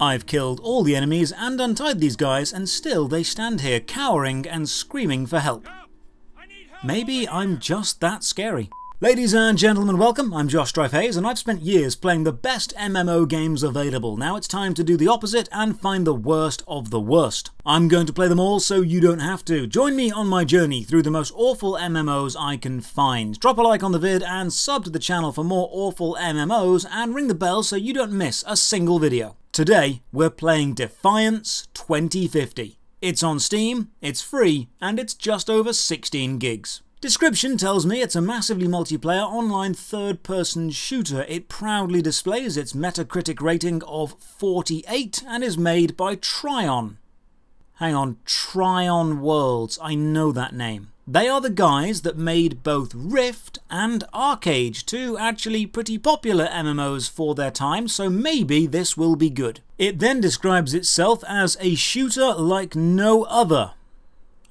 I've killed all the enemies and untied these guys, and still they stand here cowering and screaming for help. Maybe I'm just that scary. Ladies and gentlemen, welcome. I'm Josh Strife Hayes, and I've spent years playing the best MMO games available. Now it's time to do the opposite and find the worst of the worst. I'm going to play them all so you don't have to. Join me on my journey through the most awful MMOs I can find. Drop a like on the vid and sub to the channel for more awful MMOs, and ring the bell so you don't miss a single video. Today, we're playing Defiance 2050. It's on Steam, it's free, and it's just over 16 gigs. Description tells me it's a massively multiplayer online third-person shooter. It proudly displays its Metacritic rating of 48 and is made by Trion. Hang on, Trion Worlds, I know that name. They are the guys that made both Rift and ArcheAge, two actually pretty popular MMOs for their time, so maybe this will be good. It then describes itself as a shooter like no other.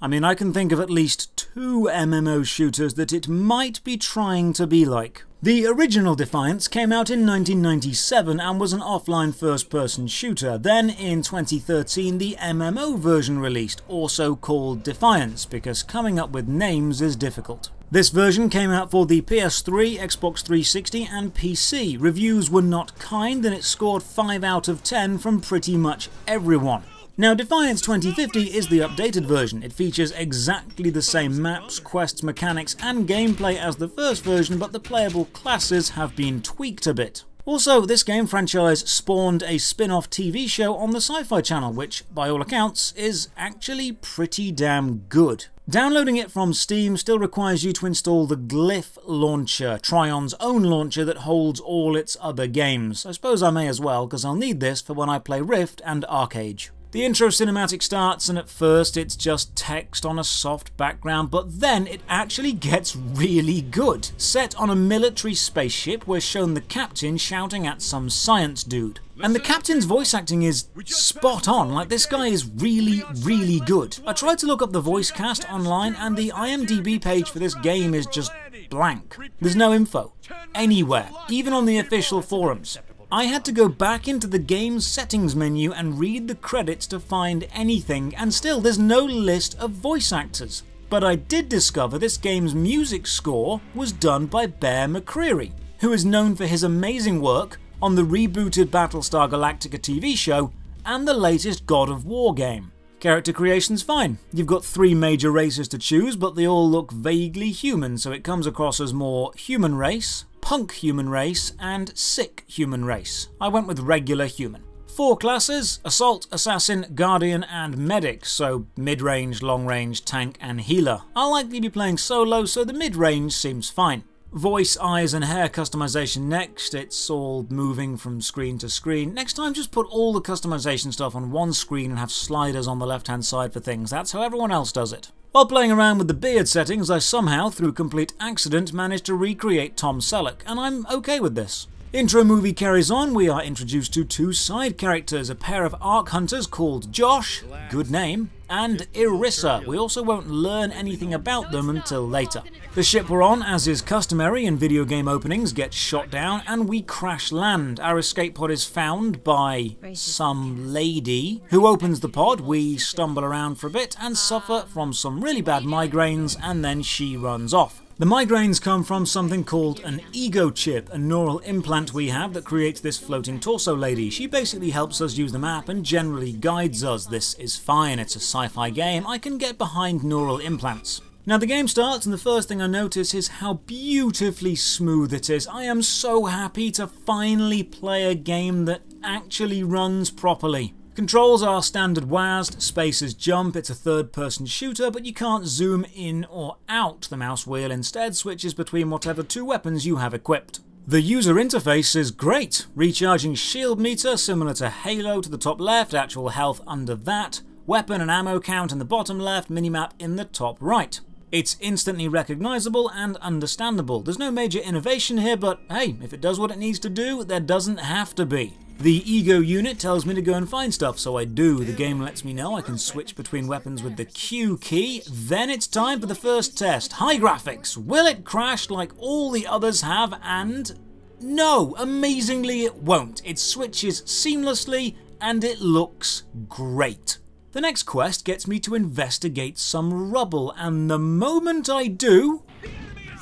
I mean, I can think of at least two MMO shooters that it might be trying to be like. The original Defiance came out in 1997 and was an offline first-person shooter. Then, in 2013, the MMO version released, also called Defiance, because coming up with names is difficult. This version came out for the PS3, Xbox 360 and PC. Reviews were not kind and it scored 5 out of 10 from pretty much everyone. Now, Defiance 2050 is the updated version. It features exactly the same maps, quests, mechanics, and gameplay as the first version, but the playable classes have been tweaked a bit. Also, this game franchise spawned a spin-off TV show on the Sci-Fi Channel, which, by all accounts, is actually pretty damn good. Downloading it from Steam still requires you to install the Glyph Launcher, Trion's own launcher that holds all its other games. I suppose I may as well, because I'll need this for when I play Rift and ArcheAge. The intro cinematic starts, and at first it's just text on a soft background, but then it actually gets really good. Set on a military spaceship, we're shown the captain shouting at some science dude. And the captain's voice acting is spot on, like this guy is really good. I tried to look up the voice cast online, and the IMDb page for this game is just blank. There's no info, anywhere, even on the official forums. I had to go back into the game's settings menu and read the credits to find anything, and still there's no list of voice actors. But I did discover this game's music score was done by Bear McCreary, who is known for his amazing work on the rebooted Battlestar Galactica TV show and the latest God of War game. Character creation's fine. You've got 3 major races to choose, but they all look vaguely human, so it comes across as more human race, punk human race, and sick human race. I went with regular human. 4 classes: assault, assassin, guardian, and medic, so mid-range, long-range, tank, and healer. I'll likely be playing solo, so the mid-range seems fine. Voice, eyes, and hair customization next. It's all moving from screen to screen. Next time, just put all the customization stuff on one screen and have sliders on the left-hand side for things. That's how everyone else does it. While playing around with the beard settings, I somehow, through complete accident, managed to recreate Tom Selleck, and I'm okay with this. Intro movie carries on. We are introduced to 2 side characters, a pair of Ark Hunters called Josh, good name, and Irissa. We also won't learn anything about them until later. The ship we're on, as is customary in video game openings, gets shot down and we crash land. Our escape pod is found by some lady who opens the pod. We stumble around for a bit and suffer from some really bad migraines, and then she runs off. The migraines come from something called an Ego Chip, a neural implant we have that creates this floating torso lady. She basically helps us use the map and generally guides us. This is fine, it's a sci-fi game. I can get behind neural implants. Now the game starts, and the first thing I notice is how beautifully smooth it is. I am so happy to finally play a game that actually runs properly. Controls are standard WASD, space is jump, it's a third-person shooter, but you can't zoom in or out. The mouse wheel instead switches between whatever 2 weapons you have equipped. The user interface is great. Recharging shield meter, similar to Halo, to the top left, actual health under that, weapon and ammo count in the bottom left, minimap in the top right. It's instantly recognizable and understandable. There's no major innovation here, but hey, if it does what it needs to do, there doesn't have to be. The Ego unit tells me to go and find stuff, so I do. The game lets me know I can switch between weapons with the Q key. Then it's time for the first test. High graphics. Will it crash like all the others have? And no, amazingly it won't. It switches seamlessly and it looks great. The next quest gets me to investigate some rubble, and the moment I do,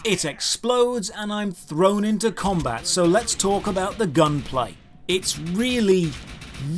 it explodes and I'm thrown into combat, so let's talk about the gunplay. It's really,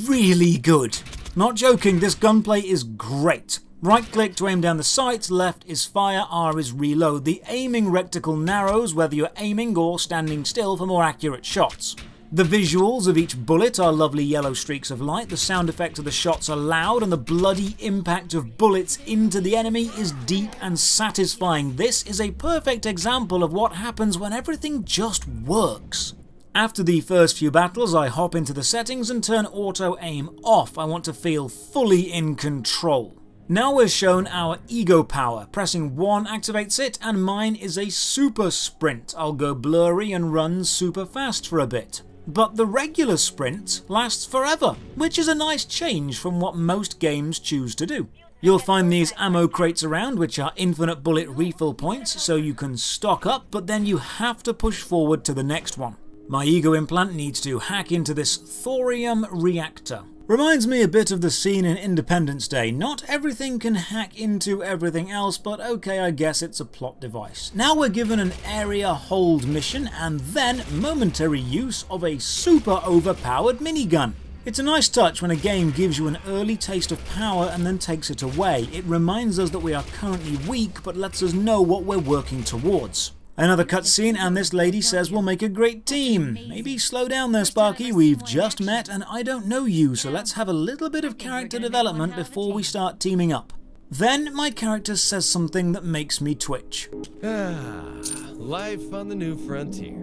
really good. Not joking, this gunplay is great. Right click to aim down the sights, left is fire, R is reload. The aiming reticle narrows whether you're aiming or standing still for more accurate shots. The visuals of each bullet are lovely yellow streaks of light, the sound effects of the shots are loud, and the bloody impact of bullets into the enemy is deep and satisfying. This is a perfect example of what happens when everything just works. After the first few battles, I hop into the settings and turn auto aim off. I want to feel fully in control. Now we're shown our ego power. Pressing 1 activates it, and mine is a super sprint. I'll go blurry and run super fast for a bit. But the regular sprint lasts forever, which is a nice change from what most games choose to do. You'll find these ammo crates around, which are infinite bullet refill points, so you can stock up, but then you have to push forward to the next one. My ego implant needs to hack into this thorium reactor. Reminds me a bit of the scene in Independence Day. Not everything can hack into everything else, but okay, I guess it's a plot device. Now we're given an area hold mission and then momentary use of a super overpowered minigun. It's a nice touch when a game gives you an early taste of power and then takes it away. It reminds us that we are currently weak, but lets us know what we're working towards. Another cutscene, and this lady says we'll make a great team. Maybe slow down there, Sparky, we've just met and I don't know you, so let's have a little bit of character development before we start teaming up. Then my character says something that makes me twitch. Ah, life on the New Frontier.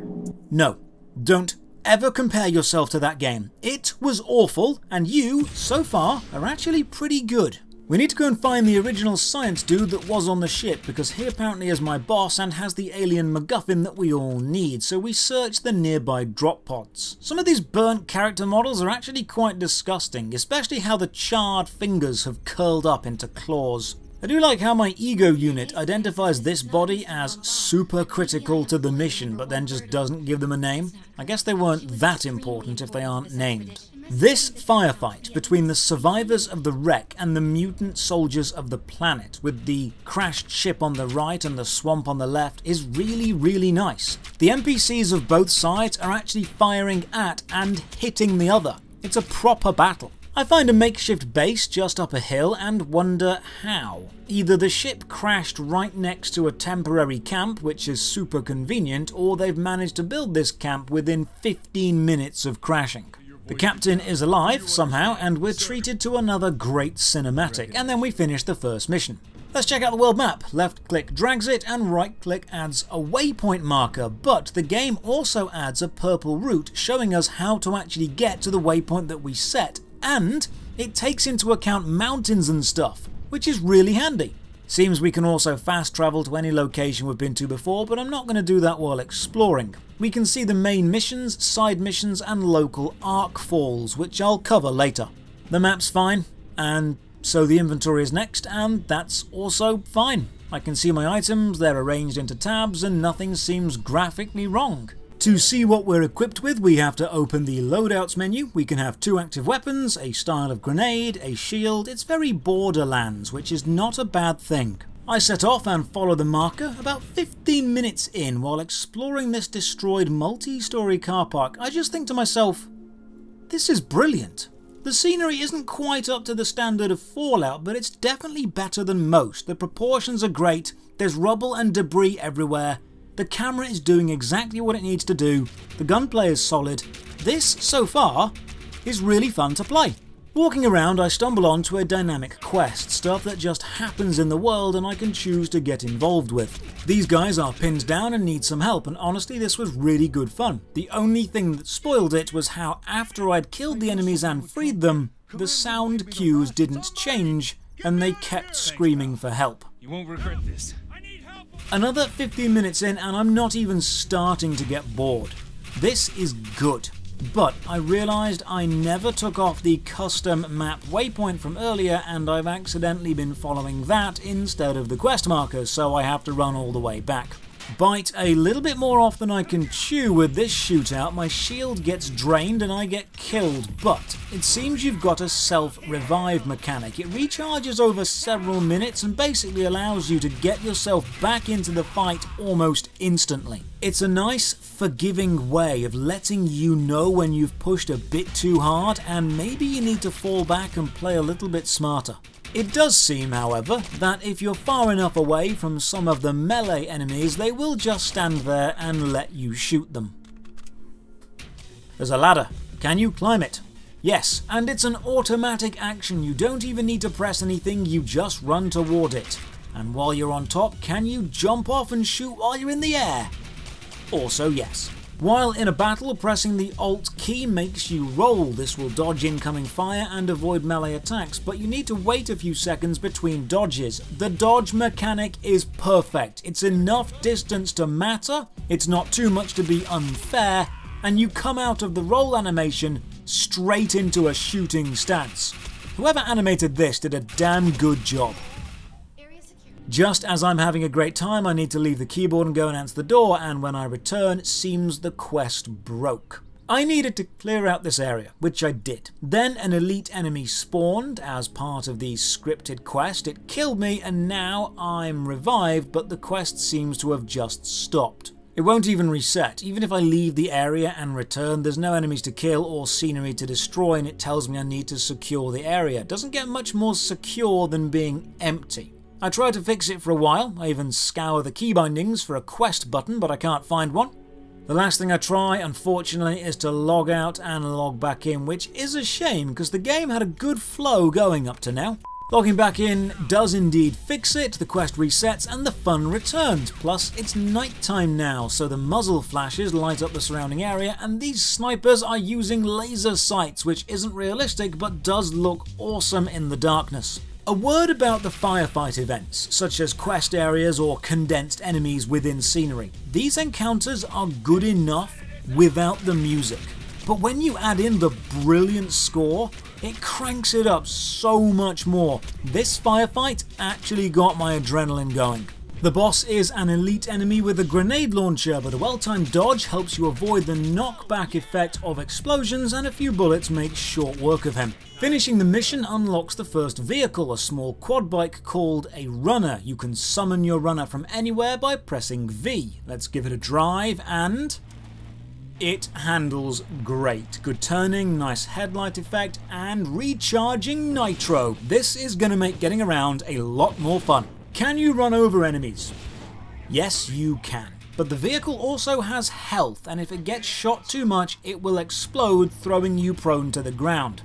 No, don't ever compare yourself to that game. It was awful, and you, so far, are actually pretty good. We need to go and find the original science dude that was on the ship, because he apparently is my boss and has the alien MacGuffin that we all need, so we search the nearby drop pods. Some of these burnt character models are actually quite disgusting, especially how the charred fingers have curled up into claws. I do like how my ego unit identifies this body as super critical to the mission, but then just doesn't give them a name. I guess they weren't that important if they aren't named. This firefight between the survivors of the wreck and the mutant soldiers of the planet, with the crashed ship on the right and the swamp on the left, is really, really nice. The NPCs of both sides are actually firing at and hitting the other. It's a proper battle. I find a makeshift base just up a hill and wonder how. Either the ship crashed right next to a temporary camp, which is super convenient, or they've managed to build this camp within 15 minutes of crashing. The captain is alive somehow, and we're treated to another great cinematic, and then we finish the first mission. Let's check out the world map. Left click drags it, and right click adds a waypoint marker, but the game also adds a purple route showing us how to actually get to the waypoint that we set, and it takes into account mountains and stuff, which is really handy. Seems we can also fast travel to any location we've been to before, but I'm not going to do that while exploring. We can see the main missions, side missions, and local Arkfalls, which I'll cover later. The map's fine, and so the inventory is next, and that's also fine. I can see my items, they're arranged into tabs, and nothing seems graphically wrong. To see what we're equipped with, we have to open the loadouts menu. We can have 2 active weapons, a style of grenade, a shield. It's very Borderlands, which is not a bad thing. I set off and follow the marker. About 15 minutes in, while exploring this destroyed multi-story car park, I just think to myself, this is brilliant. The scenery isn't quite up to the standard of Fallout, but it's definitely better than most. The proportions are great, there's rubble and debris everywhere. The camera is doing exactly what it needs to do, the gunplay is solid. This, so far, is really fun to play. Walking around, I stumble onto a dynamic quest, stuff that just happens in the world and I can choose to get involved with. These guys are pinned down and need some help, and honestly this was really good fun. The only thing that spoiled it was how after I'd killed the enemies and freed them, the sound cues didn't change and they kept screaming for help. You won't regret this. Another 15 minutes in and I'm not even starting to get bored. This is good, but I realised I never took off the custom map waypoint from earlier and I've accidentally been following that instead of the quest markers, so I have to run all the way back. bite a little bit more off than I can chew with this shootout. My shield gets drained and I get killed, but it seems you've got a self-revive mechanic. It recharges over several minutes and basically allows you to get yourself back into the fight almost instantly. It's a nice, forgiving way of letting you know when you've pushed a bit too hard and maybe you need to fall back and play a little bit smarter. It does seem, however, that if you're far enough away from some of the melee enemies, they will just stand there and let you shoot them. There's a ladder. Can you climb it? Yes, and it's an automatic action. You don't even need to press anything, you just run toward it. And while you're on top, can you jump off and shoot while you're in the air? Also yes. While in a battle, pressing the Alt key makes you roll. This will dodge incoming fire and avoid melee attacks, but you need to wait a few seconds between dodges. The dodge mechanic is perfect. It's enough distance to matter, it's not too much to be unfair, and you come out of the roll animation straight into a shooting stance. Whoever animated this did a damn good job. Just as I'm having a great time, I need to leave the keyboard and go and answer the door, and when I return, it seems the quest broke. I needed to clear out this area, which I did. Then an elite enemy spawned as part of the scripted quest. It killed me, and now I'm revived, but the quest seems to have just stopped. It won't even reset. Even if I leave the area and return, there's no enemies to kill or scenery to destroy, and it tells me I need to secure the area. It doesn't get much more secure than being empty. I try to fix it for a while. I even scour the key bindings for a quest button, but I can't find one. The last thing I try, unfortunately, is to log out and log back in, which is a shame because the game had a good flow going up to now. Logging back in does indeed fix it, the quest resets and the fun returns. Plus, it's nighttime now, so the muzzle flashes light up the surrounding area, and these snipers are using laser sights, which isn't realistic but does look awesome in the darkness. A word about the firefight events, such as quest areas or condensed enemies within scenery. These encounters are good enough without the music, but when you add in the brilliant score, it cranks it up so much more. This firefight actually got my adrenaline going. The boss is an elite enemy with a grenade launcher, but a well-timed dodge helps you avoid the knockback effect of explosions, and a few bullets make short work of him. Finishing the mission unlocks the first vehicle, a small quad bike called a runner. You can summon your runner from anywhere by pressing V. Let's give it a drive, and it handles great. Good turning, nice headlight effect, and recharging nitro. This is going to make getting around a lot more fun. Can you run over enemies? Yes, you can. But the vehicle also has health, and if it gets shot too much, it will explode, throwing you prone to the ground.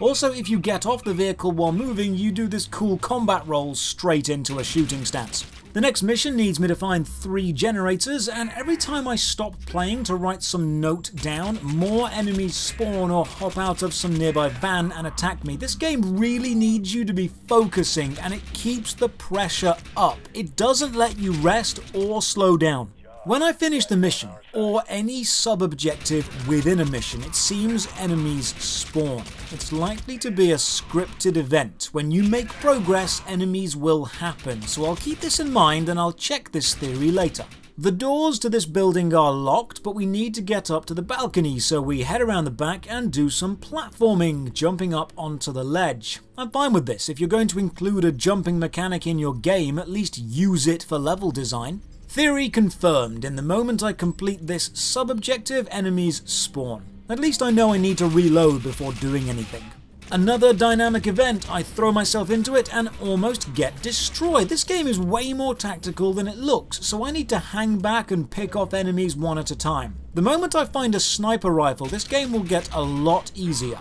Also, if you get off the vehicle while moving, you do this cool combat roll straight into a shooting stance. The next mission needs me to find 3 generators, and every time I stop playing to write some note down, more enemies spawn or hop out of some nearby van and attack me. This game really needs you to be focusing, and it keeps the pressure up. It doesn't let you rest or slow down. When I finish the mission, or any sub-objective within a mission, it seems enemies spawn. It's likely to be a scripted event. When you make progress, enemies will happen, so I'll keep this in mind and I'll check this theory later. The doors to this building are locked, but we need to get up to the balcony, so we head around the back and do some platforming, jumping up onto the ledge. I'm fine with this. If you're going to include a jumping mechanic in your game, at least use it for level design. Theory confirmed. In the moment I complete this sub-objective, enemies spawn. At least I know I need to reload before doing anything. Another dynamic event, I throw myself into it and almost get destroyed. This game is way more tactical than it looks, so I need to hang back and pick off enemies one at a time. The moment I find a sniper rifle, this game will get a lot easier.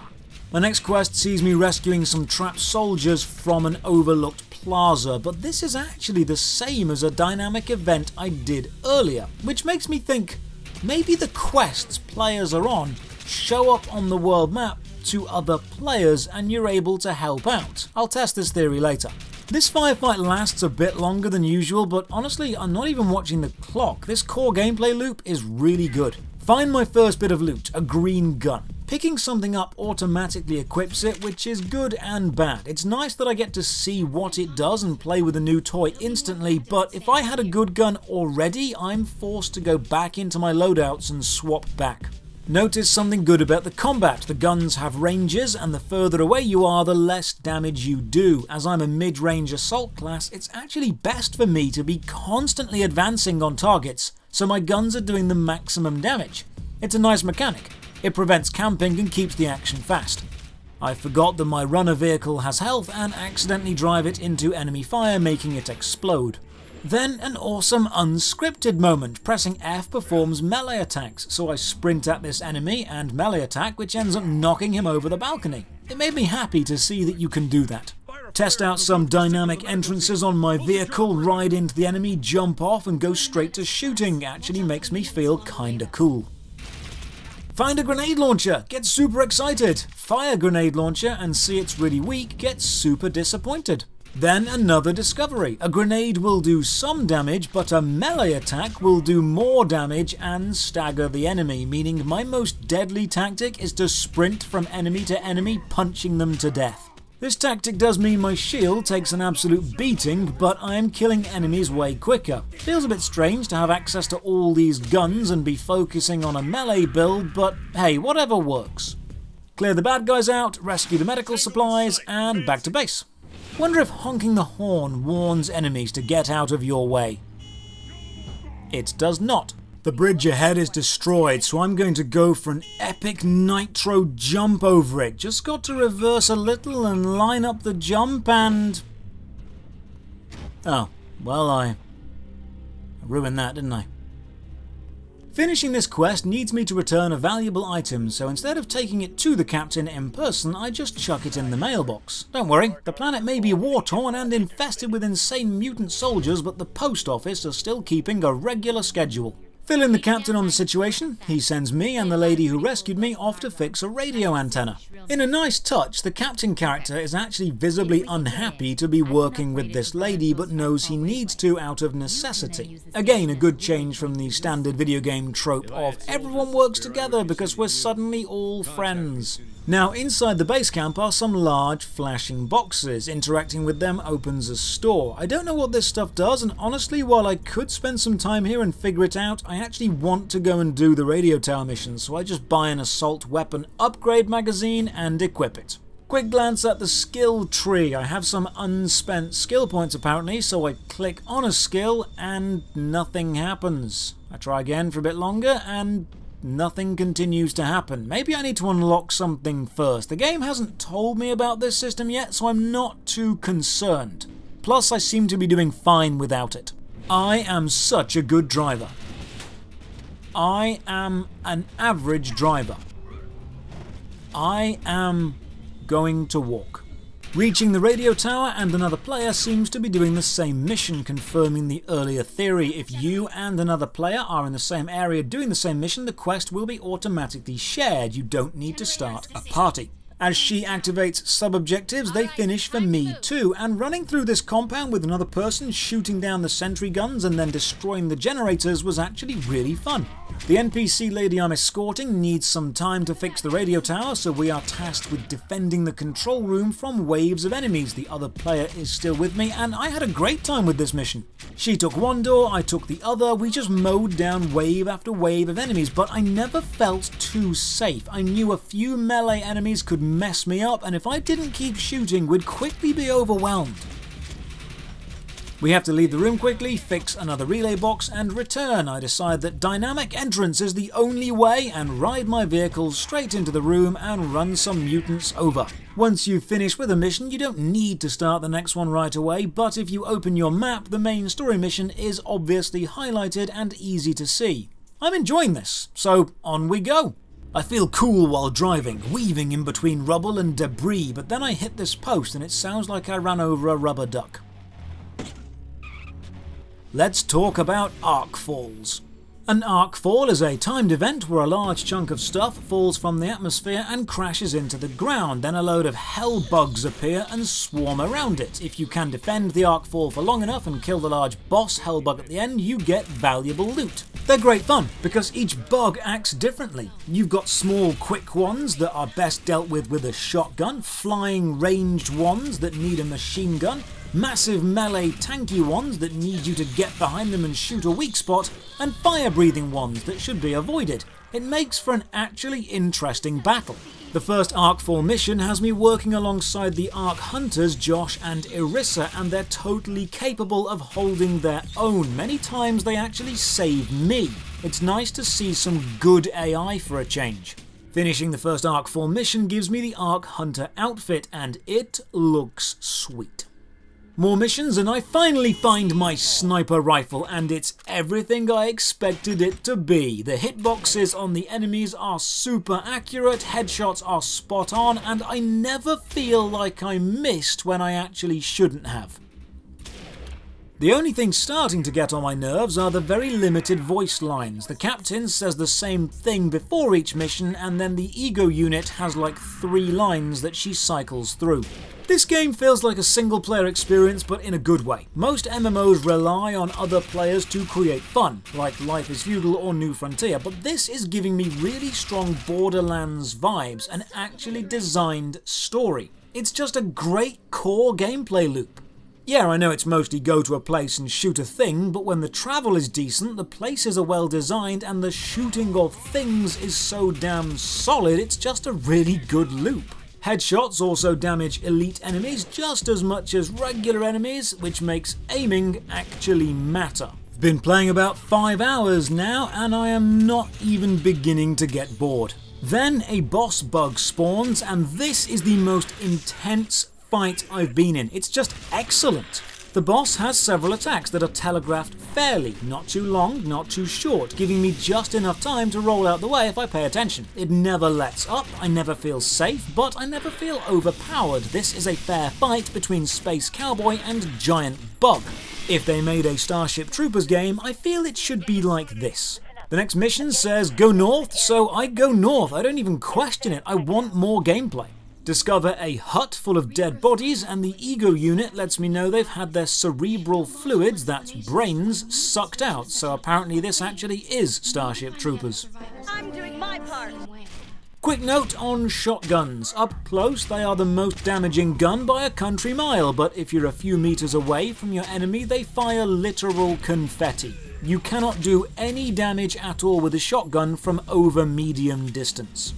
My next quest sees me rescuing some trapped soldiers from an overlooked plaza, but this is actually the same as a dynamic event I did earlier, which makes me think maybe the quests players are on show up on the world map to other players and you're able to help out. I'll test this theory later. This firefight lasts a bit longer than usual, but honestly, I'm not even watching the clock. This core gameplay loop is really good. Find my first bit of loot, a green gun. Picking something up automatically equips it, which is good and bad. It's nice that I get to see what it does and play with a new toy instantly, but if I had a good gun already, I'm forced to go back into my loadouts and swap back. Notice something good about the combat. The guns have ranges, and the further away you are, the less damage you do. As I'm a mid-range assault class, it's actually best for me to be constantly advancing on targets, so my guns are doing the maximum damage. It's a nice mechanic. It prevents camping and keeps the action fast. I forgot that my runner vehicle has health and accidentally drive it into enemy fire, making it explode. Then an awesome unscripted moment. Pressing F performs melee attacks, so I sprint at this enemy and melee attack, which ends up knocking him over the balcony. It made me happy to see that you can do that. Test out some dynamic entrances on my vehicle, ride into the enemy, jump off and go straight to shooting. Actually makes me feel kinda cool. Find a grenade launcher, get super excited. Fire grenade launcher and see it's really weak, get super disappointed. Then another discovery. A grenade will do some damage, but a melee attack will do more damage and stagger the enemy, meaning my most deadly tactic is to sprint from enemy to enemy, punching them to death. This tactic does mean my shield takes an absolute beating, but I am killing enemies way quicker. Feels a bit strange to have access to all these guns and be focusing on a melee build, but hey, whatever works. Clear the bad guys out, rescue the medical supplies, and back to base. Wonder if honking the horn warns enemies to get out of your way. It does not. The bridge ahead is destroyed, so I'm going to go for an epic nitro jump over it. Just got to reverse a little and line up the jump and... oh, well, I ruined that, didn't I? Finishing this quest needs me to return a valuable item, so instead of taking it to the captain in person, I just chuck it in the mailbox. Don't worry, the planet may be war-torn and infested with insane mutant soldiers, but the post office are still keeping a regular schedule. Fill in the captain on the situation. He sends me and the lady who rescued me off to fix a radio antenna. In a nice touch, the captain character is actually visibly unhappy to be working with this lady, but knows he needs to out of necessity. Again, a good change from the standard video game trope of everyone works together because we're suddenly all friends. Now, inside the base camp are some large flashing boxes. Interacting with them opens a store. I don't know what this stuff does, and honestly, while I could spend some time here and figure it out, I actually want to go and do the radio tower mission, so I just buy an assault weapon upgrade magazine and equip it. Quick glance at the skill tree. I have some unspent skill points apparently, so I click on a skill and nothing happens. I try again for a bit longer and nothing continues to happen. Maybe I need to unlock something first. The game hasn't told me about this system yet, so I'm not too concerned. Plus, I seem to be doing fine without it. I am such a good driver. I am an average driver. I am going to walk. Reaching the radio tower, and another player seems to be doing the same mission, confirming the earlier theory. If you and another player are in the same area doing the same mission, the quest will be automatically shared. You don't need to start a party. As she activates sub-objectives, they finish for me too, and running through this compound with another person, shooting down the sentry guns and then destroying the generators was actually really fun. The NPC lady I'm escorting needs some time to fix the radio tower, so we are tasked with defending the control room from waves of enemies. The other player is still with me, and I had a great time with this mission. She took one door, I took the other, we just mowed down wave after wave of enemies, but I never felt too safe. I knew a few melee enemies could mess me up, and if I didn't keep shooting, we'd quickly be overwhelmed. We have to leave the room quickly, fix another relay box, and return. I decide that dynamic entrance is the only way and ride my vehicle straight into the room and run some mutants over. Once you finish with a mission, you don't need to start the next one right away, but if you open your map, the main story mission is obviously highlighted and easy to see. I'm enjoying this, so on we go. I feel cool while driving, weaving in between rubble and debris, but then I hit this post and it sounds like I ran over a rubber duck. Let's talk about Arkfalls. An Arkfall is a timed event where a large chunk of stuff falls from the atmosphere and crashes into the ground, then a load of hell bugs appear and swarm around it. If you can defend the Arkfall for long enough and kill the large boss hellbug at the end, you get valuable loot. They're great fun because each bug acts differently. You've got small quick ones that are best dealt with a shotgun, flying ranged ones that need a machine gun, massive melee tanky ones that need you to get behind them and shoot a weak spot, and fire breathing ones that should be avoided. It makes for an actually interesting battle. The first Arkfall mission has me working alongside the Ark Hunters Josh and Irissa, and they're totally capable of holding their own. Many times they actually save me. It's nice to see some good AI for a change. Finishing the first Arkfall mission gives me the Ark Hunter outfit, and it looks sweet. More missions and I finally find my sniper rifle, and it's everything I expected it to be. The hitboxes on the enemies are super accurate, headshots are spot on, and I never feel like I missed when I actually shouldn't have. The only thing starting to get on my nerves are the very limited voice lines. The captain says the same thing before each mission, and then the Ego unit has like 3 lines that she cycles through. This game feels like a single-player experience, but in a good way. Most MMOs rely on other players to create fun, like Life is Feudal or New Frontier, but this is giving me really strong Borderlands vibes, an actually designed story. It's just a great core gameplay loop. Yeah, I know it's mostly go to a place and shoot a thing, but when the travel is decent, the places are well designed, and the shooting of things is so damn solid, it's just a really good loop. Headshots also damage elite enemies just as much as regular enemies, which makes aiming actually matter. I've been playing about 5 hours now, and I am not even beginning to get bored. Then a boss bug spawns, and this is the most intense fight I've been in. It's just excellent. The boss has several attacks that are telegraphed fairly, not too long, not too short, giving me just enough time to roll out the way if I pay attention. It never lets up, I never feel safe, but I never feel overpowered. This is a fair fight between Space Cowboy and Giant Bug. If they made a Starship Troopers game, I feel it should be like this. The next mission says go north, so I go north. I don't even question it, I want more gameplay. Discover a hut full of dead bodies, and the Ego unit lets me know they've had their cerebral fluids, that's brains, sucked out, so apparently this actually is Starship Troopers. I'm doing my part. Quick note on shotguns. Up close, they are the most damaging gun by a country mile, but if you're a few meters away from your enemy, they fire literal confetti. You cannot do any damage at all with a shotgun from over medium distance.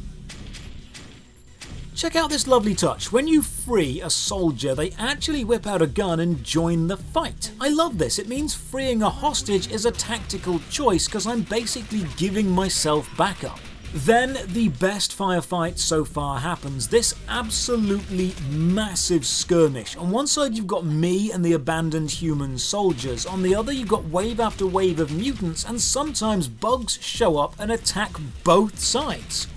Check out this lovely touch. When you free a soldier, they actually whip out a gun and join the fight. I love this. It means freeing a hostage is a tactical choice because I'm basically giving myself back up. Then the best firefight so far happens. This absolutely massive skirmish. On one side you've got me and the abandoned human soldiers. On the other you've got wave after wave of mutants, and sometimes bugs show up and attack both sides.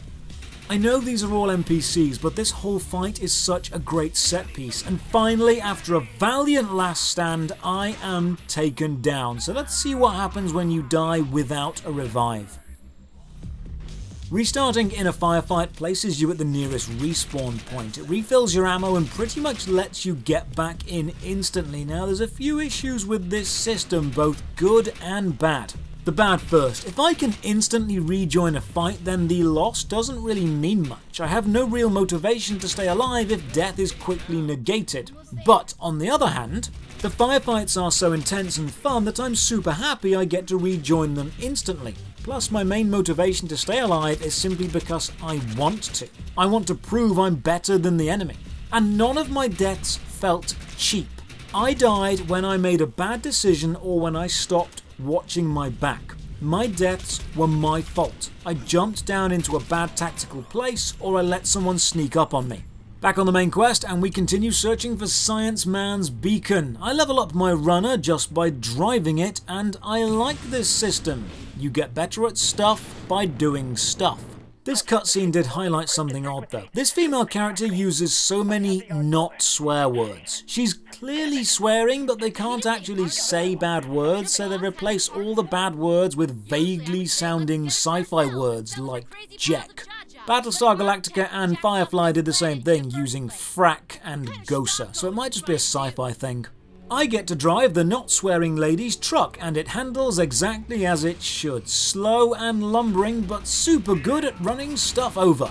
I know these are all NPCs, but this whole fight is such a great set piece, and finally, after a valiant last stand, I am taken down. So let's see what happens when you die without a revive. Restarting in a firefight places you at the nearest respawn point. It refills your ammo and pretty much lets you get back in instantly. Now, there's a few issues with this system, both good and bad. The bad first. If I can instantly rejoin a fight, then the loss doesn't really mean much. I have no real motivation to stay alive if death is quickly negated. But on the other hand, the firefights are so intense and fun that I'm super happy I get to rejoin them instantly. Plus, my main motivation to stay alive is simply because I want to. I want to prove I'm better than the enemy. And none of my deaths felt cheap. I died when I made a bad decision or when I stopped watching my back. My deaths were my fault. I jumped down into a bad tactical place, or I let someone sneak up on me. Back on the main quest, and we continue searching for Science Man's beacon. I level up my runner just by driving it, and I like this system. You get better at stuff by doing stuff. This cutscene did highlight something odd though. This female character uses so many not swear words. She's clearly swearing, but they can't actually say bad words, so they replace all the bad words with vaguely sounding sci-fi words like Jack. Battlestar Galactica and Firefly did the same thing using frack and gosa, so it might just be a sci-fi thing. I get to drive the not-swearing lady's truck, and it handles exactly as it should. Slow and lumbering, but super good at running stuff over.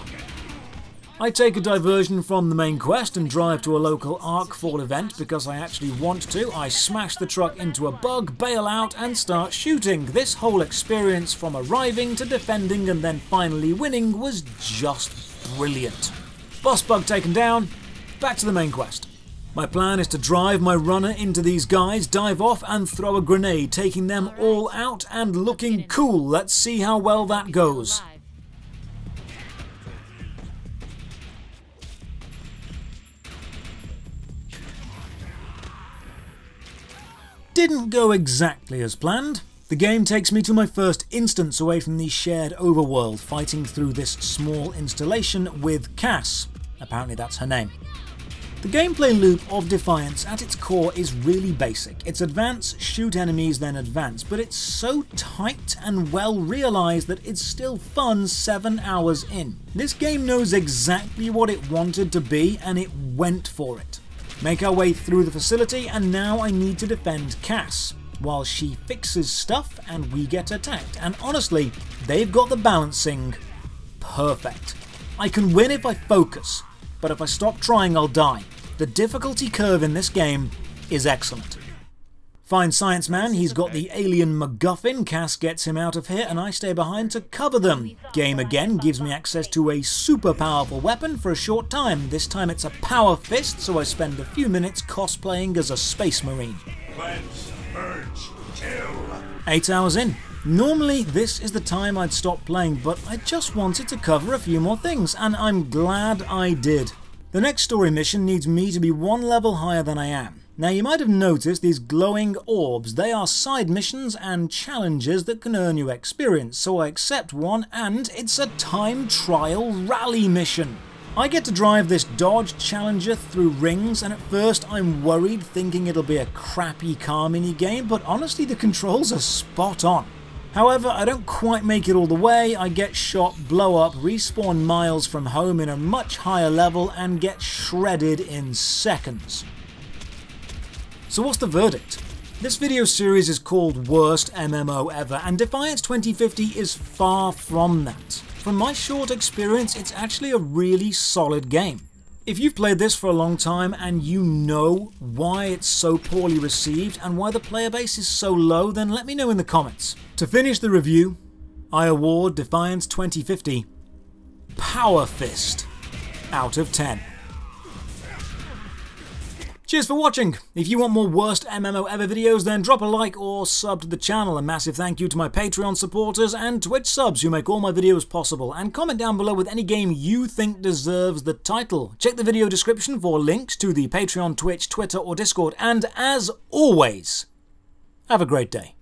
I take a diversion from the main quest and drive to a local Arkfall event because I actually want to. I smash the truck into a bug, bail out and start shooting. This whole experience from arriving to defending and then finally winning was just brilliant. Boss bug taken down, back to the main quest. My plan is to drive my runner into these guys, dive off and throw a grenade, taking them all out and looking cool. Let's see how well that goes. Didn't go exactly as planned. The game takes me to my first instance away from the shared overworld, fighting through this small installation with Cass. Apparently that's her name. The gameplay loop of Defiance at its core is really basic. It's advance, shoot enemies, then advance, but it's so tight and well realised that it's still fun 7 hours in. This game knows exactly what it wanted to be and it went for it. Make our way through the facility and now I need to defend Cass, while she fixes stuff and we get attacked, and honestly, they've got the balancing perfect. I can win if I focus, but if I stop trying I'll die. The difficulty curve in this game is excellent. Fine science man, he's got the alien MacGuffin, Cass gets him out of here and I stay behind to cover them. Game again gives me access to a super powerful weapon for a short time. This time it's a power fist, so I spend a few minutes cosplaying as a space marine. Let's merge, kill. 8 hours in. Normally this is the time I'd stop playing, but I just wanted to cover a few more things, and I'm glad I did. The next story mission needs me to be one level higher than I am. Now you might have noticed these glowing orbs. They are side missions and challenges that can earn you experience, so I accept one, and it's a time trial rally mission. I get to drive this Dodge Challenger through rings, and at first I'm worried thinking it'll be a crappy car mini game, but honestly the controls are spot on. However, I don't quite make it all the way. I get shot, blow up, respawn miles from home in a much higher level and get shredded in seconds. So what's the verdict? This video series is called Worst MMO Ever, and Defiance 2050 is far from that. From my short experience, it's actually a really solid game. If you've played this for a long time and you know why it's so poorly received and why the player base is so low, then let me know in the comments. To finish the review, I award Defiance 2050 Power Fist out of 10. Cheers for watching! If you want more Worst MMO Ever videos, then drop a like or sub to the channel. A massive thank you to my Patreon supporters and Twitch subs who make all my videos possible. And comment down below with any game you think deserves the title. Check the video description for links to the Patreon, Twitch, Twitter or Discord. And as always, have a great day.